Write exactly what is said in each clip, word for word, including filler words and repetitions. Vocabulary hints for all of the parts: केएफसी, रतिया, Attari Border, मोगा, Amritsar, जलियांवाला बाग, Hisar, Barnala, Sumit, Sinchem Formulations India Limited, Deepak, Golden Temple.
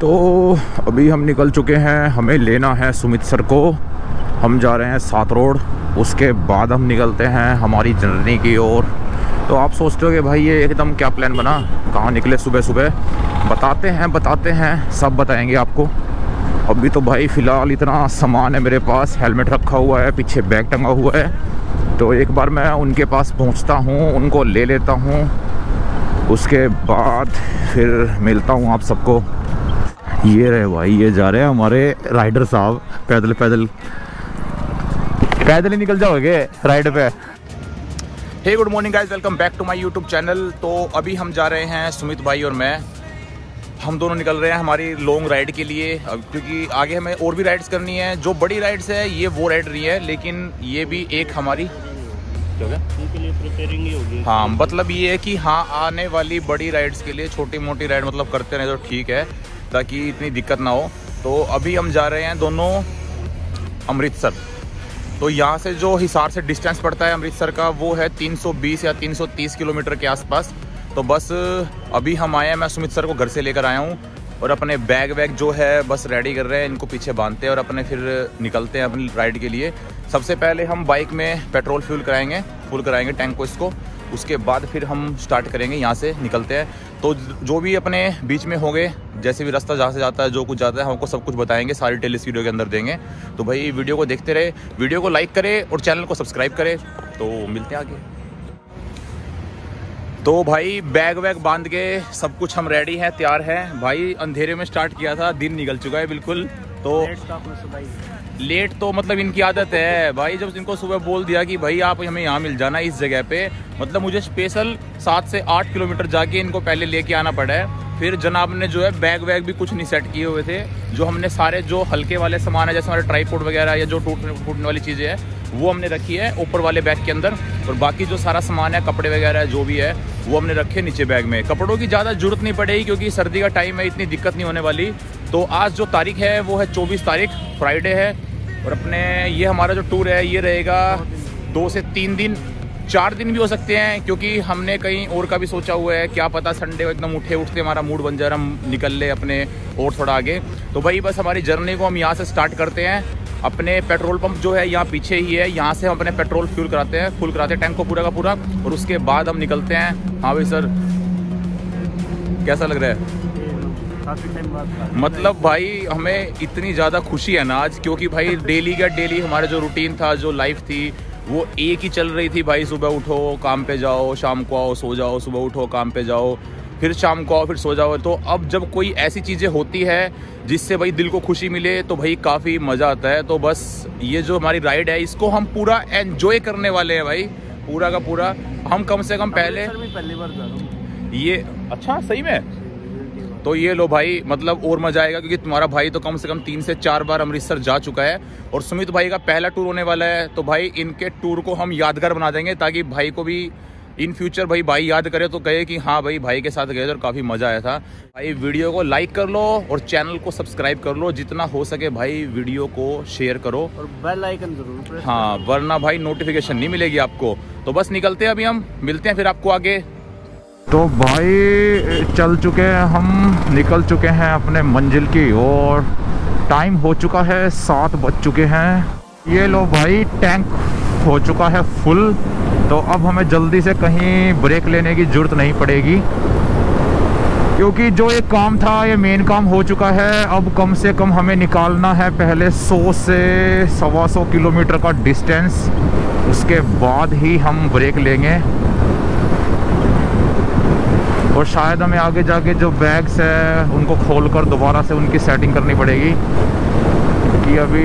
तो अभी हम निकल चुके हैं, हमें लेना है सुमित सर को। हम जा रहे हैं सात रोड, उसके बाद हम निकलते हैं हमारी जर्नी की ओर। तो आप सोचते हो कि भाई ये एकदम क्या प्लान बना, कहाँ निकले सुबह सुबह। बताते हैं बताते हैं सब बताएंगे आपको। अभी तो भाई फ़िलहाल इतना सामान है मेरे पास, हेलमेट रखा हुआ है, पीछे बैग टंगा हुआ है। तो एक बार मैं उनके पास पहुँचता हूँ, उनको ले लेता हूँ, उसके बाद फिर मिलता हूँ आप सबको। ये रहे भाई, ये जा रहे हैं हमारे राइडर साहब। पैदल पैदल पैदल ही निकल जाओगे राइड पे। Hey good morning guys, welcome back to my YouTube channel. तो अभी हम जा रहे हैं, सुमित भाई और मैं, हम दोनों निकल रहे हैं हमारी लॉन्ग राइड के लिए, क्योंकि आगे हमें और भी राइड्स करनी है। जो बड़ी राइड्स है ये वो राइड नहीं है, लेकिन ये भी एक हमारी के लिए प्रिपेयरिंग ही होगी। हाँ, मतलब ये है कि हाँ आने वाली बड़ी राइड्स के लिए छोटी मोटी राइड मतलब करते रहे तो ठीक है, ताकि इतनी दिक्कत ना हो। तो अभी हम जा रहे हैं दोनों अमृतसर। तो यहाँ से जो हिसार से डिस्टेंस पड़ता है अमृतसर का, वो है तीन सौ बीस या तीन सौ तीस किलोमीटर के आसपास। तो बस अभी हम आए हैं, मैं सुमित सर को घर से लेकर आया हूँ, और अपने बैग वैग जो है बस रेडी कर रहे हैं, इनको पीछे बांधते हैं और अपने फिर निकलते हैं अपनी राइड के लिए। सबसे पहले हम बाइक में पेट्रोल फ्यूल कराएंगे फुल कराएंगे टैंक को इसको, उसके बाद फिर हम स्टार्ट करेंगे। यहाँ से निकलते हैं, तो जो भी अपने बीच में होंगे, जैसे भी रास्ता जहाँ से जाता है, जो कुछ जाता है, हमको सब कुछ बताएंगे, सारी डिटेल इस वीडियो के अंदर देंगे। तो भाई वीडियो को देखते रहे, वीडियो को लाइक करें और चैनल को सब्सक्राइब करें। तो मिलते हैं आगे। तो भाई बैग वैग बांध के सब कुछ हम रेडी हैं, तैयार हैं। भाई अंधेरे में स्टार्ट किया था, दिन निकल चुका है बिल्कुल। तो लेट तो मतलब इनकी आदत है भाई। जब इनको सुबह बोल दिया कि भाई आप हमें यहाँ मिल जाना इस जगह पे, मतलब मुझे स्पेशल सात से आठ किलोमीटर जाके इनको पहले लेके आना पड़ा है। फिर जनाब ने जो है बैग वैग भी कुछ नहीं सेट किए हुए थे, जो हमने सारे जो हल्के वाले सामान है, जैसे हमारे ट्राईपोड वगैरह या जो टूटने फूटने वाली चीज़ें हैं, वो हमने रखी है ऊपर वाले बैग के अंदर। और बाकी जो सारा सामान है, कपड़े वगैरह जो भी है, वो हमने रखे नीचे बैग में। कपड़ों की ज़्यादा जरूरत नहीं पड़ेगी, क्योंकि सर्दी का टाइम है, इतनी दिक्कत नहीं होने वाली। तो आज जो तारीख है वो है चौबीस तारीख, फ्राइडे है। और अपने ये हमारा जो टूर है ये रहेगा दो से तीन दिन, चार दिन भी हो सकते हैं, क्योंकि हमने कहीं और का भी सोचा हुआ है। क्या पता संडे को एकदम उठे उठते हमारा मूड बन जाए, हम निकल ले अपने और थोड़ा आगे। तो भाई बस हमारी जर्नी को हम यहाँ से स्टार्ट करते हैं। अपने पेट्रोल पंप जो है यहाँ पीछे ही है, यहाँ से हम अपने पेट्रोल फ्यूल कराते हैं, फुल कराते हैं टैंक को पूरा का पूरा, और उसके बाद हम निकलते हैं। हाँ भाई सर, कैसा लग रहा है? मतलब भाई हमें इतनी ज़्यादा खुशी है ना आज, क्योंकि भाई डेली का डेली हमारा जो रूटीन था, जो लाइफ थी, वो एक ही चल रही थी भाई। सुबह उठो, काम पे जाओ, शाम को आओ, सो जाओ, सुबह उठो, काम पे जाओ, फिर शाम को आओ, फिर सो जाओ। तो अब जब कोई ऐसी चीज़ें होती है जिससे भाई दिल को खुशी मिले, तो भाई काफ़ी मज़ा आता है। तो बस ये जो हमारी राइड है, इसको हम पूरा एन्जॉय करने वाले हैं भाई, पूरा का पूरा। हम कम से कम पहले पहली बार जा रहा हूँ ये। अच्छा, सही में? तो ये लो भाई, मतलब और मज़ा आएगा, क्योंकि तुम्हारा भाई तो कम से कम तीन से चार बार अमृतसर जा चुका है, और सुमित भाई का पहला टूर होने वाला है। तो भाई इनके टूर को हम यादगार बना देंगे, ताकि भाई को भी इन फ्यूचर भाई भाई याद करे, तो कहे कि हाँ भाई भाई के साथ गए थे और काफ़ी मज़ा आया था। भाई वीडियो को लाइक कर लो और चैनल को सब्सक्राइब कर लो, जितना हो सके भाई वीडियो को शेयर करो, और बेल आइकन जरूर प्रेस। हाँ, वरना भाई नोटिफिकेशन नहीं मिलेगी आपको। तो बस निकलते हैं अभी, हम मिलते हैं फिर आपको आगे। तो भाई चल चुके हैं, हम निकल चुके हैं अपने मंजिल की, और टाइम हो चुका है सात बज चुके हैं। ये लो भाई, टैंक हो चुका है फुल, तो अब हमें जल्दी से कहीं ब्रेक लेने की ज़रूरत नहीं पड़ेगी, क्योंकि जो ये काम था ये मेन काम हो चुका है। अब कम से कम हमें निकालना है पहले सौ से सवा सौ किलोमीटर का डिस्टेंस, उसके बाद ही हम ब्रेक लेंगे। और शायद हमें आगे जाके जो बैग्स है उनको खोलकर दोबारा से उनकी सेटिंग करनी पड़ेगी, कि अभी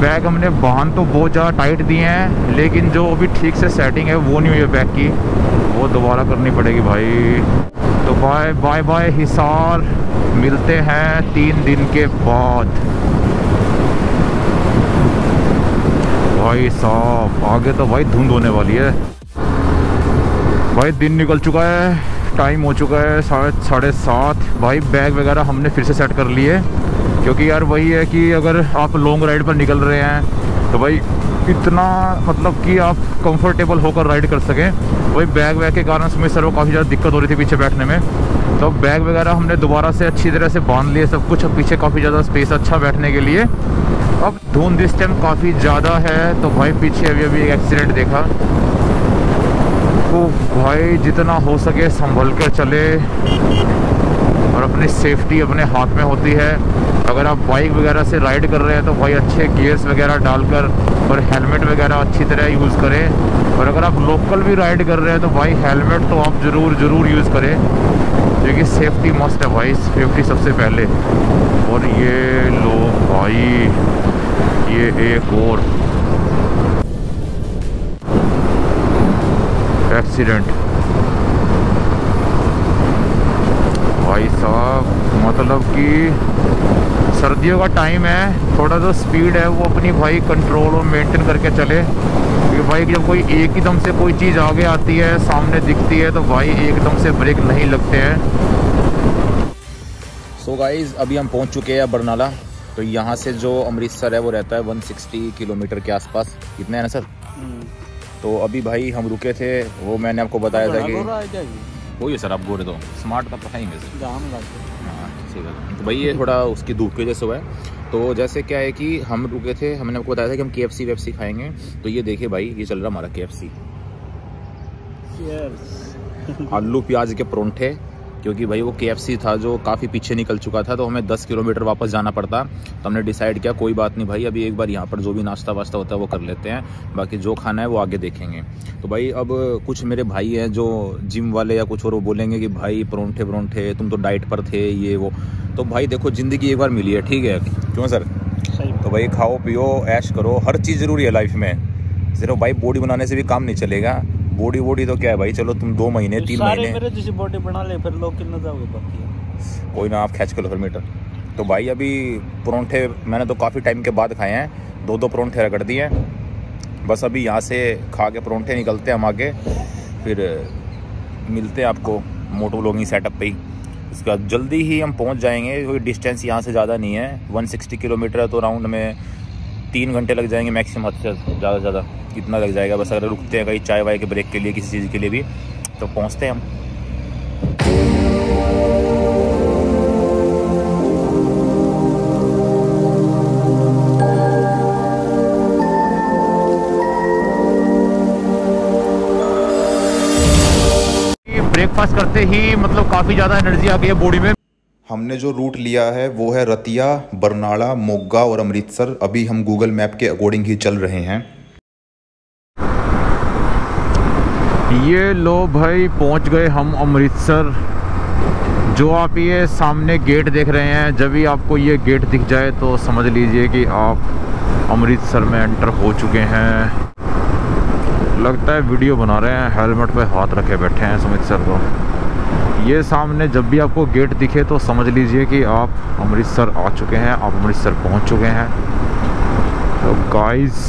बैग हमने बांध तो बहुत ज़्यादा टाइट दिए हैं, लेकिन जो अभी ठीक से सेटिंग है वो नहीं हुई है बैग की, वो दोबारा करनी पड़ेगी भाई। तो बाय बाय बाय हिसार, मिलते हैं तीन दिन के बाद। भाई साहब आगे तो भाई धुंध होने वाली है। भाई दिन निकल चुका है, टाइम हो चुका है साढ़े साढ़े सात। भाई बैग वगैरह हमने फिर से सेट कर लिए, क्योंकि यार वही है कि अगर आप लॉन्ग राइड पर निकल रहे हैं तो भाई इतना मतलब कि आप कंफर्टेबल होकर राइड कर सकें। वही बैग वैग के कारण सुमित सर को काफ़ी ज़्यादा दिक्कत हो रही थी पीछे बैठने में, तो बैग वगैरह हमने दोबारा से अच्छी तरह से बांध लिए सब कुछ। अब पीछे काफ़ी ज़्यादा स्पेस अच्छा बैठने के लिए। अब धुंध इस टाइम काफ़ी ज़्यादा है, तो भाई पीछे अभी अभी एक एक्सीडेंट देखा, तो भाई जितना हो सके संभल कर चले और अपनी सेफ्टी अपने हाथ में होती है। अगर आप बाइक वगैरह से राइड कर रहे हैं तो भाई अच्छे गियर्स वगैरह डालकर और हेलमेट वगैरह अच्छी तरह यूज़ करें। और अगर आप लोकल भी राइड कर रहे हैं तो भाई हेलमेट तो आप ज़रूर ज़रूर यूज़ करें, क्योंकि सेफ्टी मस्ट है भाई, सेफ्टी सबसे पहले। और ये लो भाई, ये एक और एक्सीडेंट भाई साहब। मतलब कि सर्दियों का टाइम है, थोड़ा जो स्पीड है वो अपनी भाई कंट्रोल और मेंटेन करके चले, क्योंकि भाई जब कोई एक ही दम से कोई चीज़ आगे आती है, सामने दिखती है, तो भाई एकदम से ब्रेक नहीं लगते हैं। सो गाइस अभी हम पहुंच चुके हैं बरनाला। तो यहाँ से जो अमृतसर है वो रहता है एक सौ साठ किलोमीटर के आसपास, कितना है ना सर? तो अभी भाई हम रुके थे, वो मैंने आपको बताया था कि वही सर आप बोल रहे तो स्मार्ट का पता ही नहीं सर। हाँ ठीक है, तो भाई ये थोड़ा उसकी धूप की वजह से हुआ है। तो जैसे क्या है कि हम रुके थे, हमने आपको बताया था कि हम केएफसी वेफसी खाएंगे, तो ये देखिए भाई ये चल रहा हमारा केएफसी। आलू प्याज के परोंठे, क्योंकि भाई वो केएफसी था जो काफ़ी पीछे निकल चुका था, तो हमें दस किलोमीटर वापस जाना पड़ता। तो हमने डिसाइड किया कोई बात नहीं भाई, अभी एक बार यहाँ पर जो भी नाश्ता वास्ता होता है वो कर लेते हैं, बाकी जो खाना है वो आगे देखेंगे। तो भाई अब कुछ मेरे भाई हैं जो जिम वाले या कुछ और, वो बोलेंगे कि भाई परोंठे परोंठे तुम तो डाइट पर थे ये वो। तो भाई देखो ज़िंदगी एक बार मिली है, ठीक है क्यों सर? तो भाई खाओ पियो ऐश करो, हर चीज़ ज़रूरी है लाइफ में। सिर्फ भाई बॉडी बनाने से भी काम नहीं चलेगा, बॉडी बॉडी तो क्या है भाई, चलो तुम दो महीने तीन महीने मेरे जैसी बॉडी बना ले फिर लोग कितना जाओगे बाकी। कोई ना आप खींच के लो फिर मीटर। तो भाई अभी परोंठे मैंने तो काफ़ी टाइम के बाद खाए हैं, दो दो परोंठे रगड़ दिए हैं बस। अभी यहाँ से खा के परोंठे निकलते हैं हम आगे, फिर मिलते हैं आपको मोटो व्लॉगिंग सेटअप पर ही। उसके बाद जल्दी ही हम पहुँच जाएँगे, क्योंकि डिस्टेंस यहाँ से ज़्यादा नहीं है, वन सिक्सटी किलोमीटर है, तो राउंड में तीन घंटे लग जाएंगे मैक्सिमम, हद से ज़्यादा ज़्यादा कितना लग जाएगा बस। अगर रुकते हैं कहीं चाय वाय के ब्रेक के लिए, किसी चीज़ के लिए भी, तो पहुंचते हैं हम। ब्रेकफास्ट करते ही मतलब काफ़ी ज़्यादा एनर्जी आ गई है बॉडी में। हमने जो रूट लिया है वो है रतिया, बरनाला, मोगा और अमृतसर। अभी हम गूगल मैप के अकॉर्डिंग ही चल रहे हैं। ये लो भाई पहुंच गए हम अमृतसर। जो आप ये सामने गेट देख रहे हैं, जब भी आपको ये गेट दिख जाए तो समझ लीजिए कि आप अमृतसर में एंटर हो चुके हैं। लगता है वीडियो बना रहे हैं, हेलमेट पे हाथ रखे बैठे हैं सुमित सर को। ये सामने जब भी आपको गेट दिखे तो समझ लीजिए कि आप अमृतसर आ चुके हैं, आप अमृतसर पहुंच चुके हैं। तो गाइस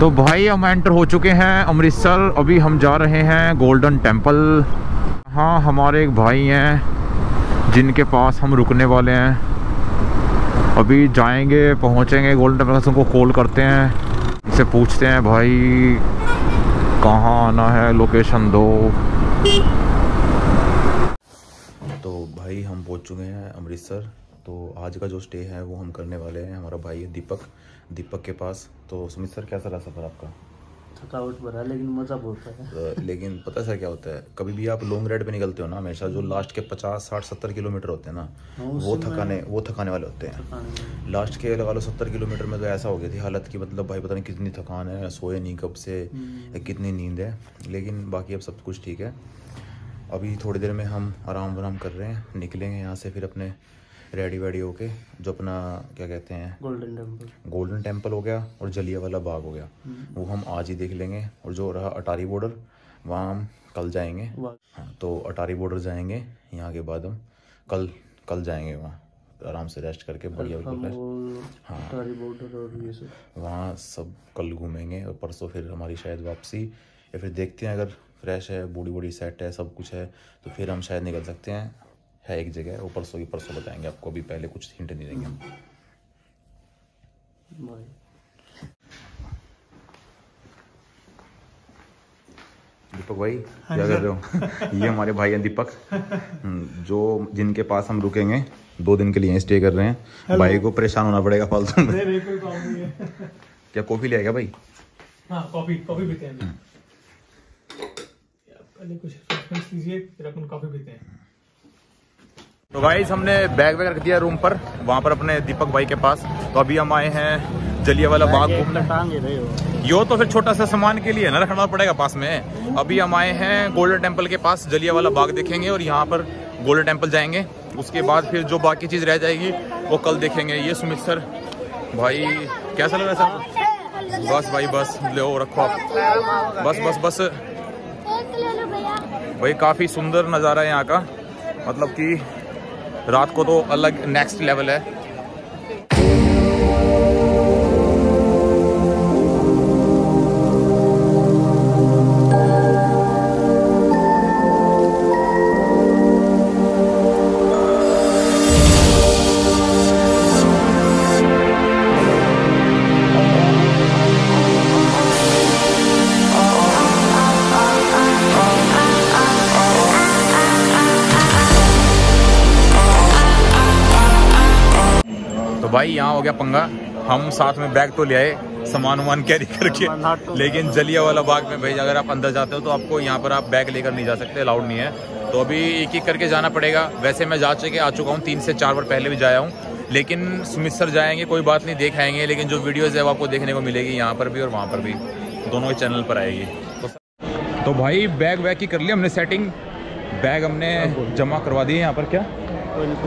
तो भाई हम एंटर हो चुके हैं अमृतसर। अभी हम जा रहे हैं गोल्डन टेम्पल। हाँ हमारे एक भाई हैं जिनके पास हम रुकने वाले हैं, अभी जाएंगे पहुंचेंगे गोल्डन टेम्पल। से उनको कॉल करते हैं, इनसे पूछते हैं भाई कहाँ आना है, लोकेशन दो। तो भाई हम पहुँच चुके हैं अमृतसर। तो आज का जो स्टे है वो हम करने वाले हैं हमारा भाई है दीपक, दीपक के पास। तो सुमित सर कैसा रहा सफ़र आपका? थकावट भरा लेकिन मज़ा बहुत है। लेकिन पता सर क्या होता है, कभी भी आप लॉन्ग राइड पे निकलते हो ना, हमेशा जो लास्ट के पचास साठ सत्तर किलोमीटर होते हैं ना, वो थकाने वो थकाने वाले होते हैं। लास्ट के लगा लो सत्तर किलोमीटर में तो ऐसा हो गया थी हालत की, मतलब भाई पता नहीं कितनी थकान है, सोए नहीं कब से, कितनी नींद है। लेकिन बाकी अब सब कुछ ठीक है। अभी थोड़ी देर में हम आराम वराम कर रहे हैं, निकलेंगे यहाँ से फिर अपने रेडी वेडी होके, जो अपना क्या कहते हैं गोल्डन टेम्पल गोल्डन टेम्पल हो गया और जलियांवाला बाग हो गया, वो हम आज ही देख लेंगे। और जो रहा अटारी बॉर्डर, वहाँ हम कल जाएंगे। हाँ तो अटारी बॉर्डर जाएंगे, यहाँ के बाद हम कल कल जाएंगे वहाँ आराम से रेस्ट करके बढ़िया। हाँ अटारी बॉर्डर और ये सब वहाँ सब कल घूमेंगे, और परसों फिर हमारी शायद वापसी, या फिर देखते हैं अगर फ्रेश है बॉडी बॉडी सेट है सब कुछ है तो फिर हम शायद निकल सकते हैं है एक जगह, वो परसों की परसों बताएंगे आपको, अभी पहले कुछ हिंट नहीं देंगे हम। दीपक भाई क्या कर रहे हो? ये हमारे भाई हैं दीपक, जो जिनके पास हम रुकेंगे दो दिन के लिए स्टे कर रहे हैं। भाई को परेशान होना पड़ेगा फालतू में। नहीं नहीं कोई काम नहीं है। क्या कॉफी ले आएगा भाई? हाँ कॉफी, कॉफी पीते हैं। पहले कुछ रिफ्रेशमेंट कीजिए फिर अपन कॉफी पीते हैं। तो गाइस हमने बैग वगैरह रख दिया रूम पर, वहाँ पर अपने दीपक भाई के पास। तो अभी हम आए हैं जलियांवाला बाग घूमने। यो तो फिर छोटा सा सामान के लिए ना रखना पड़ेगा पास में। अभी हम आए हैं गोल्डन टेम्पल के पास, जलियांवाला बाग देखेंगे और यहाँ पर गोल्डन टेम्पल जाएंगे। उसके बाद फिर जो बाकी चीज़ रह जाएगी वो कल देखेंगे। ये सुमित सर भाई कैसा लग रहा है सर? बस भाई बस लो रखो आप, बस बस बस भाई। काफ़ी सुंदर नज़ारा है यहाँ का, मतलब कि रात को तो अलग नेक्स्ट लेवल है। भाई यहाँ हो गया पंगा, हम साथ में बैग तो ले आए सामान वामान कैरी करके, लेकिन जलियांवाला बाग में भाई अगर आप अंदर जाते हो तो आपको यहाँ पर आप बैग लेकर नहीं जा सकते, अलाउड नहीं है। तो अभी एक एक करके जाना पड़ेगा। वैसे मैं जा चुके आ चुका हूँ, तीन से चार बार पहले भी जाया हूँ, लेकिन सुमित सर जाएंगे कोई बात नहीं, देख आएंगे। लेकिन जो वीडियोज़ है वो आपको देखने को मिलेगी यहाँ पर भी और वहाँ पर भी, दोनों के चैनल पर आएगी। तो भाई बैग वैग की कर ली हमने सेटिंग, बैग हमने जमा करवा दी है यहाँ पर। क्या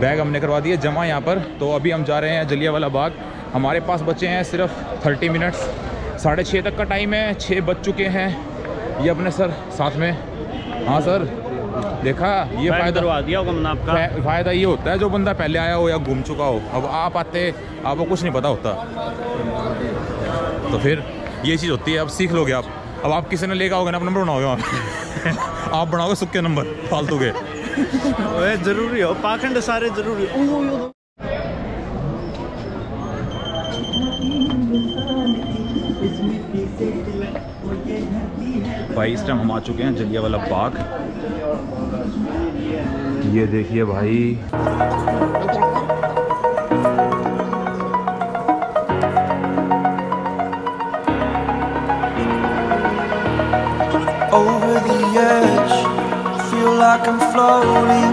बैग हमने करवा दिए जमा यहाँ पर। तो अभी हम जा रहे हैं जलियांवाला बाग। हमारे पास बचे हैं सिर्फ तीस मिनट्स, साढ़े छः तक का टाइम है, छः बज चुके हैं। ये अपने सर साथ में, हाँ सर देखा, ये फ़ायदा दिया आपका। फ़ायदा ये होता है जो बंदा पहले आया हो या घूम चुका हो, अब आप आते आपको कुछ नहीं पता होता, तो फिर ये चीज़ होती है। अब सीख लोगे आप, अब आप किसी ने लेकर आओगे ना, आप नंबर बनाओगे आप आप बनाओगे सुक्के नंबर फालतू के। ओए जरूरी हो पाखंड सारे जरूरी। भाई इस टाइम हम आ चुके हैं जलियांवाला बाग। ये देखिए भाई, like I'm floating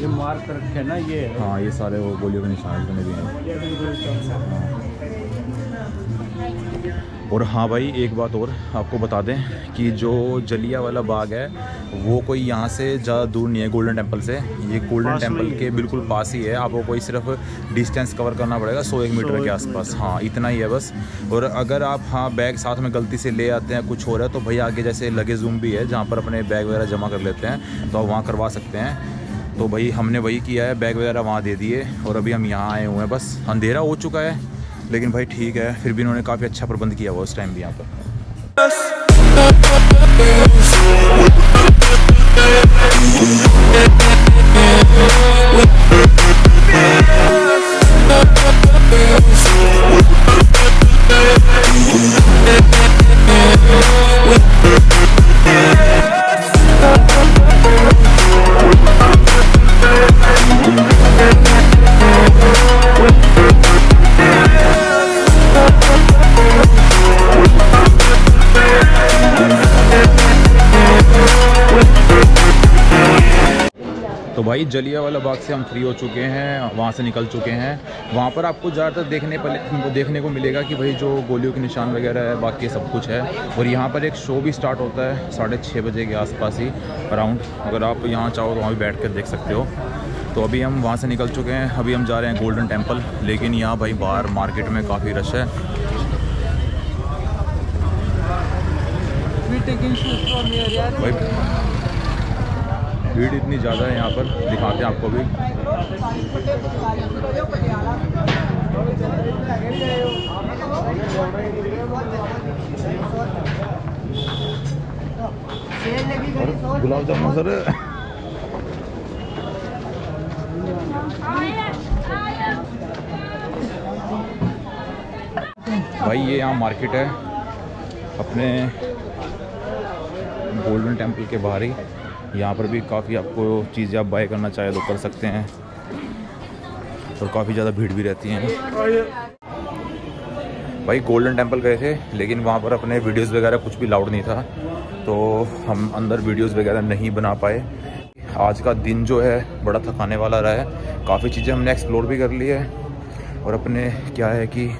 ये मार्क कर रखे ना ये। हाँ ये सारे वो गोलियों के निशान बने हुए हैं। और हाँ भाई एक बात और आपको बता दें कि जो जलियांवाला बाग है वो कोई यहाँ से ज़्यादा दूर नहीं है गोल्डन टेम्पल से, ये गोल्डन टेम्पल के बिल्कुल पास ही है। आपको कोई सिर्फ डिस्टेंस कवर करना पड़ेगा सौ एक मीटर के आसपास, हाँ इतना ही है बस। और अगर आप हाँ बैग साथ में गलती से ले आते हैं, कुछ हो रहा है, तो भैया आगे जैसे लगेज रूम भी है जहाँ पर अपने बैग वगैरह जमा कर लेते हैं, तो आप वहाँ करवा सकते हैं। तो भाई हमने वही किया है, बैग वगैरह वहाँ दे दिए और अभी हम यहाँ आए हुए हैं। बस अंधेरा हो चुका है लेकिन भाई ठीक है, फिर भी इन्होंने काफ़ी अच्छा प्रबंध किया हुआ उस टाइम भी यहाँ पर। भाई जलियांवाला बाग से हम फ्री हो चुके हैं, वहाँ से निकल चुके हैं। वहाँ पर आपको ज़्यादातर देखने पर देखने को मिलेगा कि भाई जो गोलियों के निशान वगैरह है, बाकी सब कुछ है। और यहाँ पर एक शो भी स्टार्ट होता है साढ़े छः बजे के आसपास ही अराउंड। अगर आप यहाँ चाहो तो वहाँ भी बैठ कर देख सकते हो। तो अभी हम वहाँ से निकल चुके हैं, अभी हम जा रहे हैं गोल्डन टेम्पल। लेकिन यहाँ भाई बाहर मार्केट में काफ़ी रश है। भाई भीड़ इतनी ज़्यादा है यहाँ पर, दिखाते हैं आपको भी। गुलाब जामुन सर भाई, ये यहाँ मार्केट है अपने गोल्डन टेम्पल के बाहर ही। यहाँ पर भी काफ़ी आपको चीज़ें आप बाय करना चाहे तो कर सकते हैं, और काफ़ी ज़्यादा भीड़ भी रहती है। भाई गोल्डन टेम्पल गए थे, लेकिन वहाँ पर अपने वीडियोस वगैरह कुछ भी लाउड नहीं था, तो हम अंदर वीडियोस वगैरह नहीं बना पाए। आज का दिन जो है बड़ा थकाने वाला रहा है। काफ़ी चीज़ें हमने एक्सप्लोर भी कर ली है, और अपने क्या है कि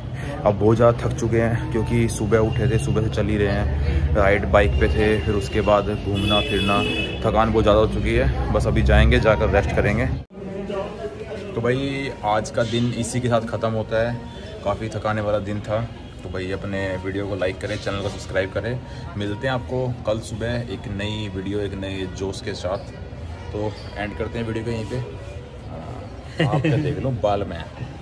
अब बहुत ज़्यादा थक चुके हैं, क्योंकि सुबह उठे थे, सुबह से चल ही रहे हैं, राइड बाइक पे थे, फिर उसके बाद घूमना फिरना, थकान बहुत ज़्यादा हो चुकी है। बस अभी जाएंगे, जाकर रेस्ट करेंगे। तो भाई आज का दिन इसी के साथ ख़त्म होता है। काफ़ी थकाने वाला दिन था। तो भाई अपने वीडियो को लाइक करें, चैनल को सब्सक्राइब करें। मिलते हैं आपको कल सुबह एक नई वीडियो, एक नए जोश के साथ। तो एंड करते हैं वीडियो को यहीं पे। आप देख लो बाल में।